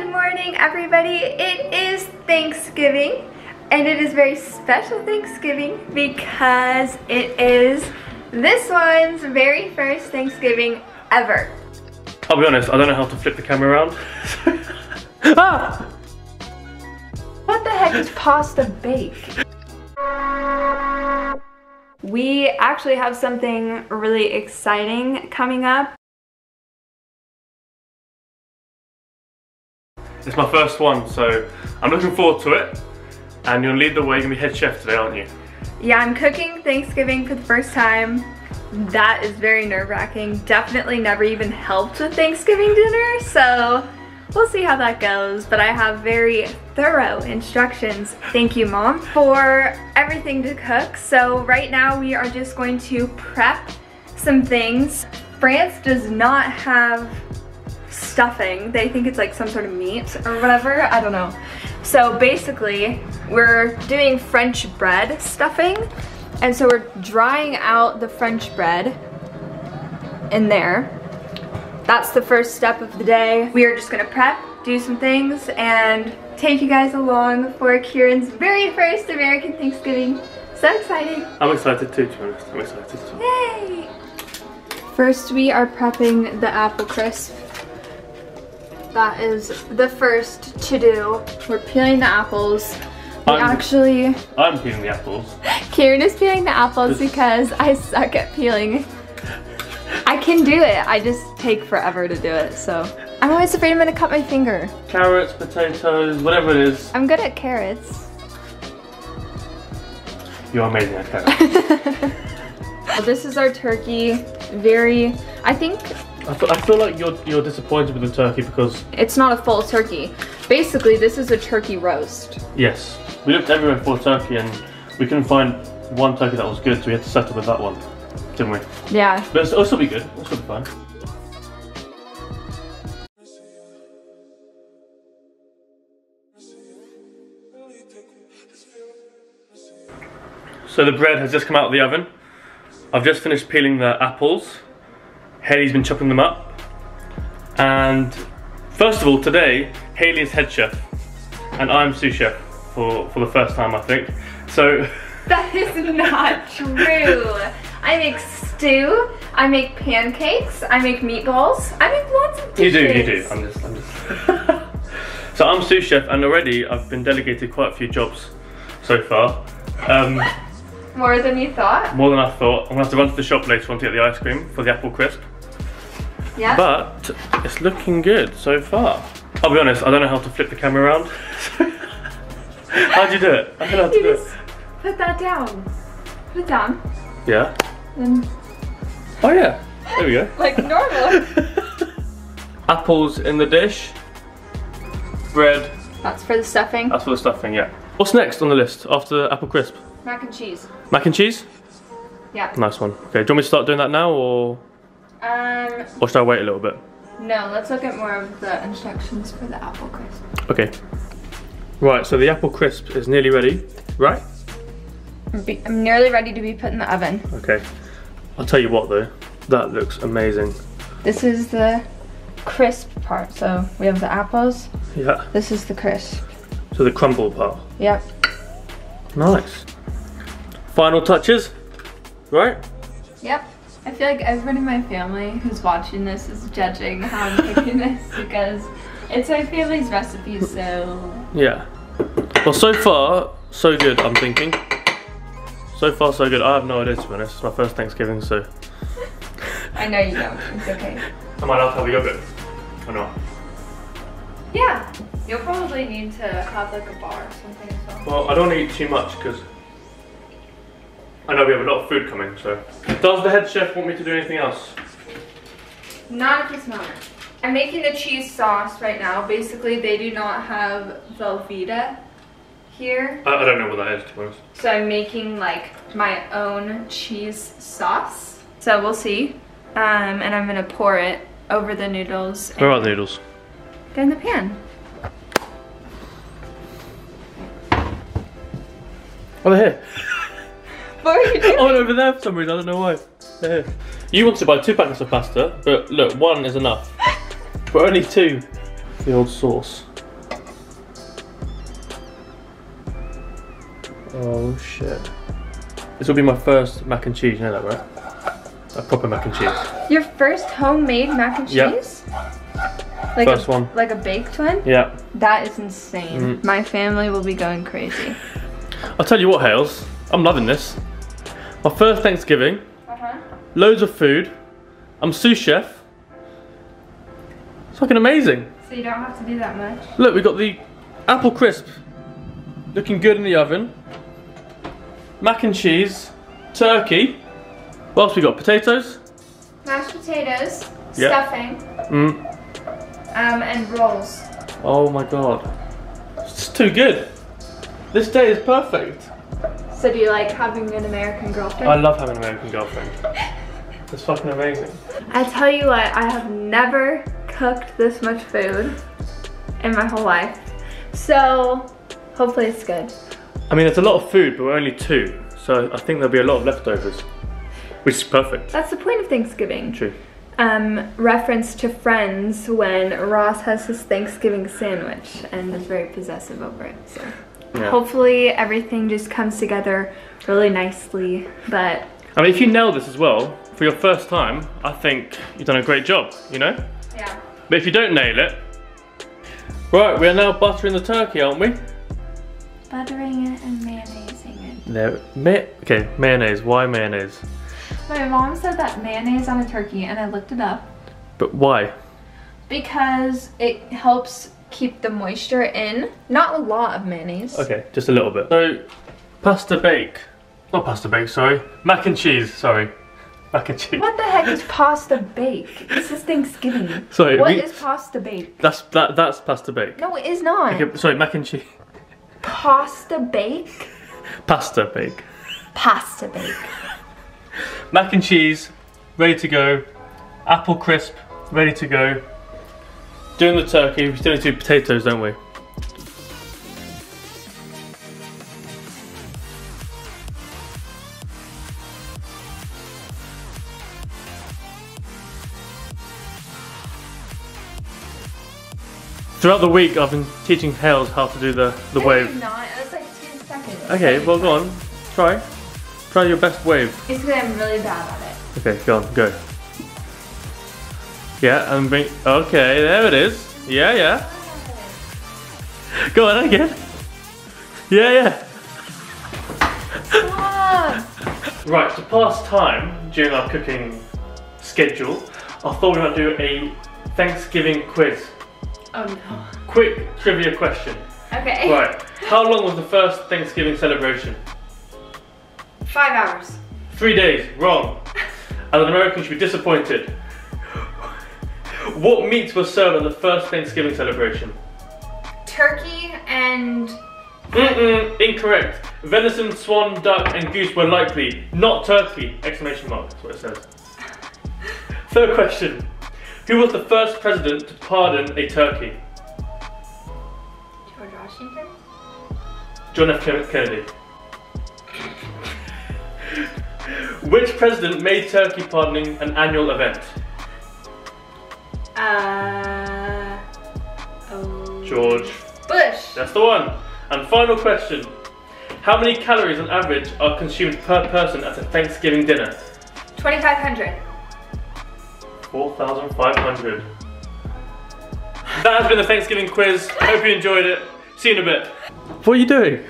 Good morning, everybody. It is Thanksgiving, and it is very special Thanksgiving because it is this one's very first Thanksgiving ever. I'll be honest, I don't know how to flip the camera around. Ah! What the heck is pasta bake? We actually have something really exciting coming up. It's my first one, so I'm looking forward to it. And you'll lead the way, you're gonna be head chef today, aren't you? Yeah, I'm cooking Thanksgiving for the first time. That is very nerve-wracking. Definitely never even helped with Thanksgiving dinner, so we'll see how that goes. But I have very thorough instructions, thank you Mom, for everything to cook. So right now we are just going to prep some things. France does not have stuffing. They think it's like some sort of meat or whatever, I don't know. So basically we're doing French bread stuffing, and so we're drying out the French bread in there. That's the first step of the day. We are just gonna prep, do some things, and take you guys along for Kieran's very first American Thanksgiving. So exciting. I'm excited too, to be honest. I'm excited too. Yay! First we are prepping the apple crisp. That is the first to-do. We're peeling the apples. I'm peeling the apples. Kieran is peeling the apples because I suck at peeling. I can do it, I just take forever to do it, so. I'm always afraid I'm gonna cut my finger. Carrots, potatoes, whatever it is. I'm good at carrots. You're amazing at carrots. Well, this is our turkey, I feel like you're disappointed with the turkey because it's not a full turkey. Basically, this is a turkey roast. Yes. We looked everywhere for turkey and we couldn't find one turkey that was good, so we had to settle with that one, didn't we? Yeah. But it'll still be good. It'll still be fine. So the bread has just come out of the oven. I've just finished peeling the apples. Hayley's been chopping them up, and first of all today Hayley is head chef and I'm sous chef for the first time, I think. So that is not true. I make stew, I make pancakes, I make meatballs, I make lots of dishes. You do. I'm just So I'm sous chef, and already I've been delegated quite a few jobs so far. More than you thought? More than I thought. I'm gonna have to run to the shop later on to get the ice cream for the apple crisp. Yeah. But it's looking good so far. I'll be honest, I don't know how to flip the camera around. How'd you do it? I don't know how to do it. Put that down. Put it down. Yeah. And oh yeah. There we go. Like normal. Apples in the dish. Bread. That's for the stuffing. That's for the stuffing, yeah. What's next on the list after the apple crisp? Mac and cheese. Mac and cheese? Yeah. Nice one. Okay, do you want me to start doing that now, or should I wait a little bit? No, let's look at more of the instructions for the apple crisp. Okay. Right, so the apple crisp is nearly ready, right? I'm nearly ready to be put in the oven. Okay. I'll tell you what though, that looks amazing. This is the crisp part, so we have the apples. Yeah. This is the crisp. So the crumble part? Yep. Nice. Final touches, right? Yep. I feel like everyone in my family who's watching this is judging how I'm cooking this because it's my family's recipe, so... Yeah. Well, so far, so good, I'm thinking. So far, so good. I have no idea, to be honest. It's my first Thanksgiving, so... I know you don't. It's okay. Am I allowed to have a yogurt? Or not? Yeah. You'll probably need to have like a bar or something as well. Well, I don't want to eat too much because... I know we have a lot of food coming, so. Does the head chef want me to do anything else? Not at this moment. I'm making the cheese sauce right now. Basically, they do not have Velveeta here. I don't know what that is, to be honest. So I'm making like my own cheese sauce. So we'll see. And I'm gonna pour it over the noodles. Where are the noodles? They're in the pan. Oh, they're here. What are you doing? Oh, over there for some reason, I don't know why. Yeah. You want to buy 2 packets of pasta, but look, one is enough. But only 2. the old sauce. Oh shit. This will be my first mac and cheese, you know that, right? A proper mac and cheese. Your first homemade mac and cheese? Yep. Like first one. Like a baked one? Yeah. That is insane. Mm. My family will be going crazy. I'll tell you what, Hales, I'm loving this. My first Thanksgiving, loads of food, I'm sous chef. It's fucking amazing. So you don't have to do that much? Look, we've got the apple crisp looking good in the oven, mac and cheese, turkey. What else we got? Potatoes? Mashed potatoes, stuffing. Mm. And rolls. Oh my god. It's too good. This day is perfect. So do you like having an American girlfriend? I love having an American girlfriend. It's fucking amazing. I tell you what, I have never cooked this much food in my whole life. So hopefully it's good. I mean, it's a lot of food, but we're only two. So I think there'll be a lot of leftovers, which is perfect. That's the point of Thanksgiving. True. Reference to Friends when Ross has his Thanksgiving sandwich and is very possessive over it. So hopefully everything just comes together really nicely. But I mean, if you nail this as well for your first time, I think you've done a great job, you know? Yeah. But if you don't nail it, right, we are now buttering the turkey, aren't we? Buttering it and mayonnaising it. No, okay, mayonnaise. Why mayonnaise? My mom said that mayonnaise on a turkey, and I looked it up. But why? Because it helps keep the moisture in. Not a lot of mayonnaise. Okay, just a little bit. So, mac and cheese, sorry. Mac and cheese. What the heck is pasta bake? This is Thanksgiving. Sorry. What is pasta bake? That's pasta bake. No, it is not. Okay, sorry, mac and cheese. Pasta bake? Pasta bake. Pasta bake. Mac and cheese, ready to go. Apple crisp, ready to go. Doing the turkey, we still need to do potatoes, don't we? Throughout the week, I've been teaching Hales how to do the wave. I did not. It was like 10 seconds. Okay, well, go on. Try. Try your best wave. It's because I'm really bad at it. Okay, go on, go. Yeah, and bring. Okay, there it is. Yeah, yeah. Go on again. Yeah, yeah. Stop. Right, to pass time during our cooking schedule, I thought we might do a Thanksgiving quiz. Oh no. Quick trivia question. Okay. Right, how long was the first Thanksgiving celebration? 5 hours. 3 days, wrong. And an American should be disappointed. What meats were served on the first Thanksgiving celebration? Turkey and... Incorrect. Venison, swan, duck and goose were likely, not turkey! Exclamation mark, that's what it says. Third question. Who was the first president to pardon a turkey? George Washington? John F. Kennedy. Which president made turkey pardoning an annual event? George Bush. That's the one. And final question. How many calories on average are consumed per person at a Thanksgiving dinner? 2,500. 4,500. That has been the Thanksgiving quiz. I hope you enjoyed it. See you in a bit. What are you doing?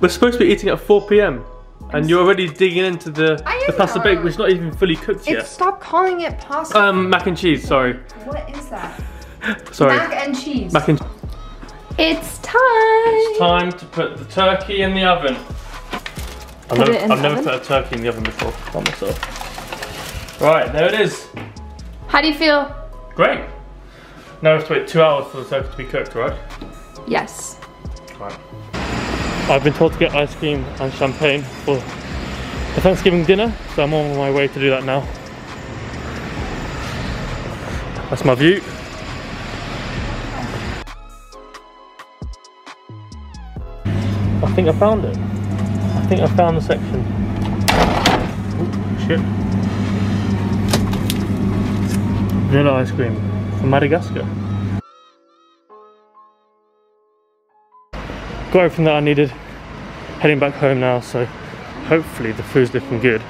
We're supposed to be eating at 4 p.m. And you're already digging into the pasta bake, which is not even fully cooked yet. Stop calling it pasta. Mac and cheese, sorry. What is that? Sorry. Mac and cheese. Mac and cheese. It's time. It's time to put the turkey in the oven. I've never put a turkey in the oven before by myself. Right, there it is. How do you feel? Great. Now we have to wait 2 hours for the turkey to be cooked, right? Yes. Right. I've been told to get ice cream and champagne for the Thanksgiving dinner, so I'm on my way to do that now. That's my view. I think I found it. I think I found the section. Oh, shit. Vanilla ice cream from Madagascar. got everything that I needed, heading back home now, so hopefully the food's looking good.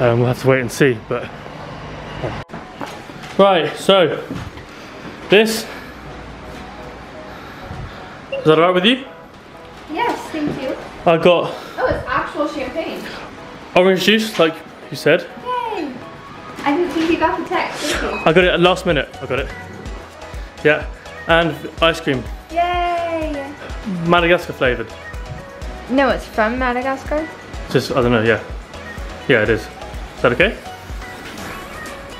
We'll have to wait and see, but yeah. Right, so this, is that alright with you? Yes, thank you. I got, oh, it's actual champagne, orange juice, like you said. Yay! I didn't think you got the text, did you? I got it at last minute. I got it. Yeah, and ice cream. Yay! Madagascar flavoured. No, it's from Madagascar. Just, I don't know. Yeah, yeah, it is. Is that okay?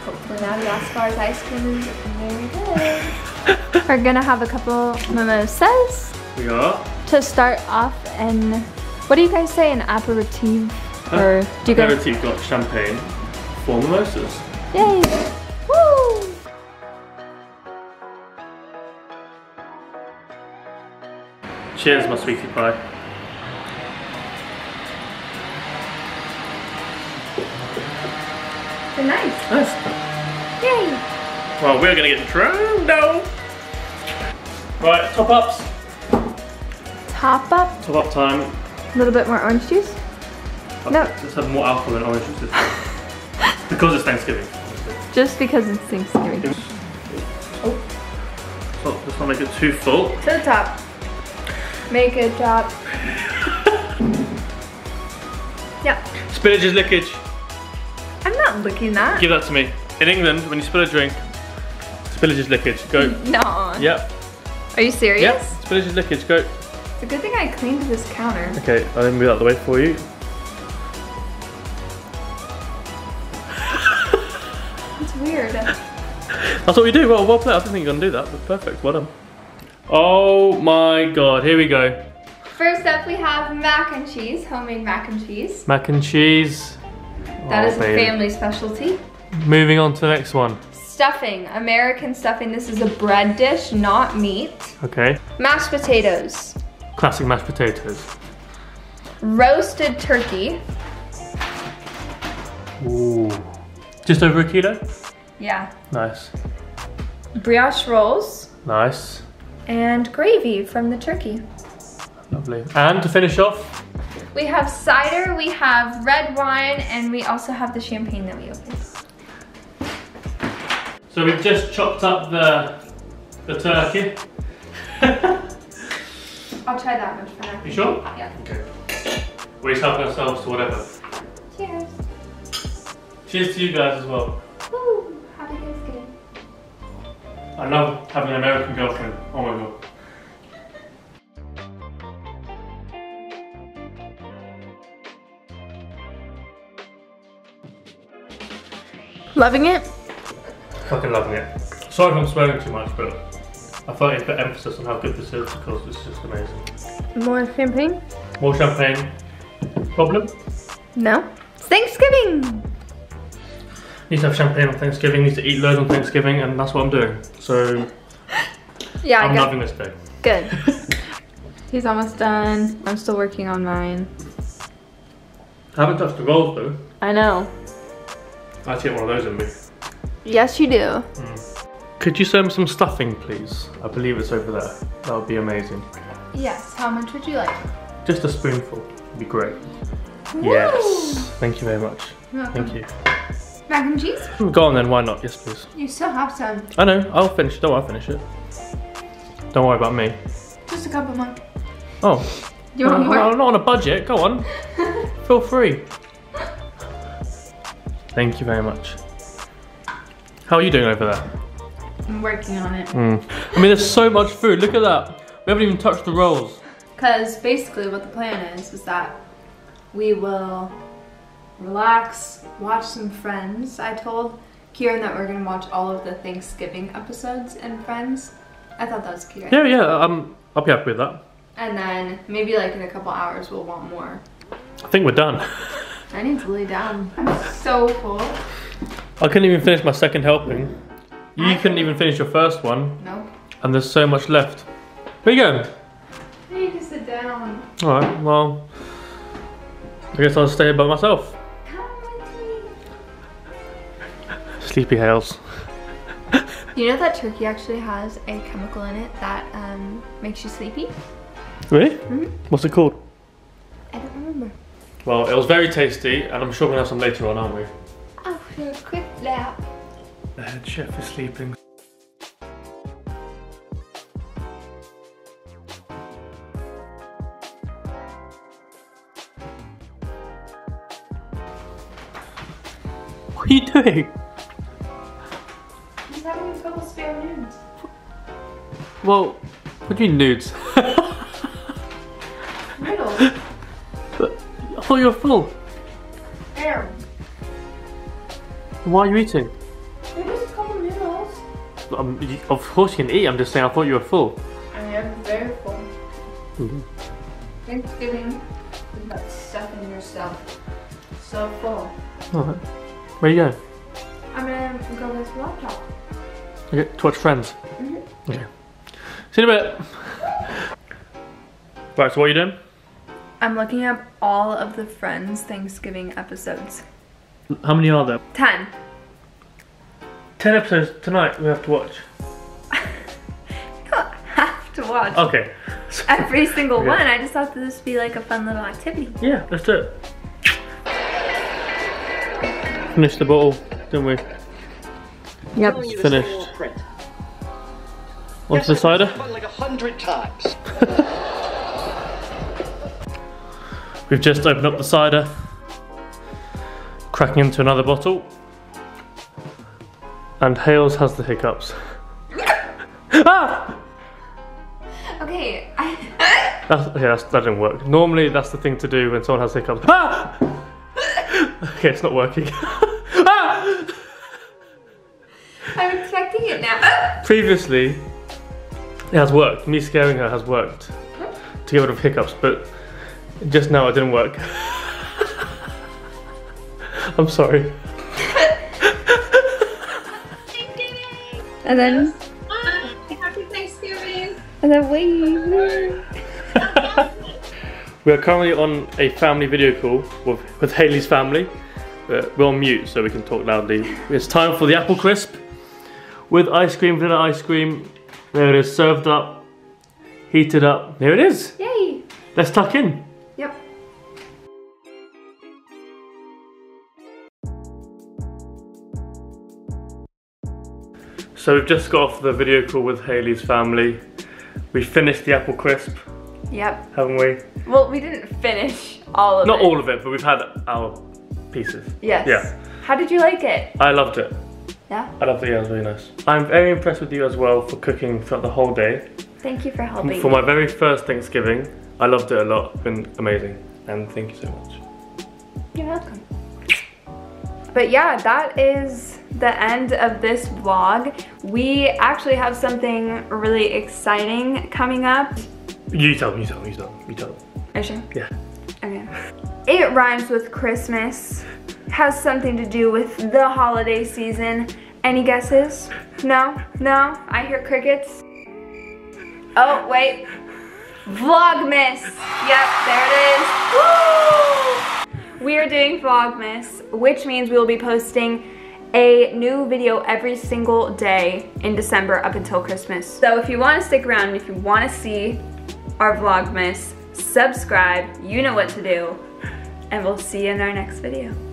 Hopefully, Madagascar's ice cream is very good. We're gonna have a couple mimosas. We are. To start off, and what do you guys say, an aperitif? Or do you guys? Aperitif got champagne for mimosas. Yay! Woo! Cheers, my sweetie pie. They're nice. Nice. Yay! Well, we're gonna get drunk now. Right, top ups. Top up? Top up time. A little bit more orange juice? No. Let's have more alcohol than orange juice. Because it's Thanksgiving. Just because it's Thanksgiving. Oh. Oh, let's not make it too full. To the top. Make it top. Yeah. Spinach is lickage. I'm not licking that. Give that to me. In England, when you spill a drink, spillage is lickage. Go. No. Yep. Are you serious? Yep. Spillage is lickage. Go. It's a good thing I cleaned this counter. Okay, I'll move out of the way for you. It's weird. That's what we do. Well, well played. I didn't think you were going to do that, but perfect. Well done. Oh my god, here we go. First up, we have mac and cheese, homemade mac and cheese. Mac and cheese. That is a family specialty. Moving on to the next one. Stuffing, American stuffing. This is a bread dish, not meat. Okay. Mashed potatoes. Classic mashed potatoes. Roasted turkey. Ooh. Just over a kilo? Yeah. Nice. Brioche rolls. Nice. And gravy from the turkey. Lovely. And to finish off? We have cider, we have red wine, and we also have the champagne that we opened. So we've just chopped up the turkey. I'll try that one for now. You sure? Yeah. Okay. We're just helping ourselves to whatever. Cheers. Cheers to you guys as well. Woo! Happy Thanksgiving. I love having an American girlfriend. Oh my god. Loving it? Fucking loving it. Sorry if I'm swearing too much, but I thought you'd put emphasis on how good this is because it's just amazing. More champagne? More champagne. Problem? No. It's Thanksgiving! Need to have champagne on Thanksgiving, need to eat loads on Thanksgiving, and that's what I'm doing. So, yeah, I'm loving this day. Good. He's almost done. I'm still working on mine. I haven't touched the rolls though. I know. I actually get one of those in me. Yes, you do. Mm. Could you serve some stuffing, please? I believe it's over there. That would be amazing. Yes, how much would you like? Just a spoonful would be great. Woo! Yes, thank you very much. Thank you. Mac and cheese? Go on then, why not? Yes, please. You still have some. I know, I'll finish it. Don't worry, I'll finish it. Don't worry about me. Just a couple more. Oh. You want more? I'm not on a budget, go on. Feel free. Thank you very much. How are you doing over there? I'm working on it. Mm. I mean, there's so much food. Look at that. We haven't even touched the rolls. Because basically what the plan is that we will relax, watch some Friends. I told Kieran that we're going to watch all of the Thanksgiving episodes in Friends. I thought that was cute. Right? Yeah, yeah. I'll be happy with that. And then maybe like in a couple hours we'll want more. I think we're done. I need to lay down. I'm so full. I couldn't even finish my second helping. You couldn't even finish your first one. Nope. And there's so much left. Where are you going? I need to sit down. Alright, well, I guess I'll stay by myself. Come with me. Sleepy Hales. You know that turkey actually has a chemical in it that makes you sleepy? Really? Mm-hmm. What's it called? I don't remember. Well, it was very tasty, and I'm sure we'll have some later on, aren't we? After a quick nap. The head chef is sleeping. What are you doing? He's having a couple spare nudes. Well, what do you mean nudes? Noodles. I thought you were full. Damn. Why are you eating? They just call them noodles. Of course you can eat, I'm just saying I thought you were full. I am very full. Mm-hmm. Thanksgiving is about stuffing yourself. So full. Alright. Where are you going? I'm going to go with laptop. Okay, to watch Friends? Mm-hmm. Okay. See you in a bit. Right, so what are you doing? I'm looking up all of the Friends Thanksgiving episodes. How many are there? 10. 10 episodes tonight we have to watch? You don't have to watch. Okay. Every single one. I just thought this would be like a fun little activity. Yeah, let's do it. Finished the bottle, didn't we? Yep. It's finished. What's the cider? Like 100 times. We've just opened up the cider. Cracking into another bottle. And Hales has the hiccups. Ah! Okay, that didn't work. Normally that's the thing to do when someone has hiccups. Ah! Okay, it's not working. Ah! I'm expecting it now. Previously, it has worked. Me scaring her has worked to get rid of hiccups, but just now it didn't work. I'm sorry. Thanksgiving! And then... Happy Thanksgiving! And then wave. We are currently on a family video call with Hayley's family. We're on mute so we can talk loudly. It's time for the apple crisp with ice cream, vanilla ice cream. There it is, served up, heated up. There it is. Yay! Let's tuck in. Yep. So we've just got off the video call with Hayley's family. We finished the apple crisp. Yep. Haven't we? Well, we didn't finish all of it. Not all of it, but we've had our pieces. Yes. Yeah. How did you like it? I loved it. Yeah? I loved it, yeah, it was really nice. I'm very impressed with you as well for cooking throughout the whole day. Thank you for helping. For my very first Thanksgiving, I loved it a lot. It's been amazing. And thank you so much. You're welcome. But yeah, that is the end of this vlog. We actually have something really exciting coming up. You tell them. Are you sure? Yeah. Okay. It rhymes with Christmas. Has something to do with the holiday season. Any guesses? No? No? I hear crickets. Oh, wait. Vlogmas! Yep, there it is. Woo! We are doing Vlogmas, which means we will be posting a new video every single day in December up until Christmas. So if you want to stick around, if you want to see our Vlogmas, subscribe, you know what to do, and we'll see you in our next video.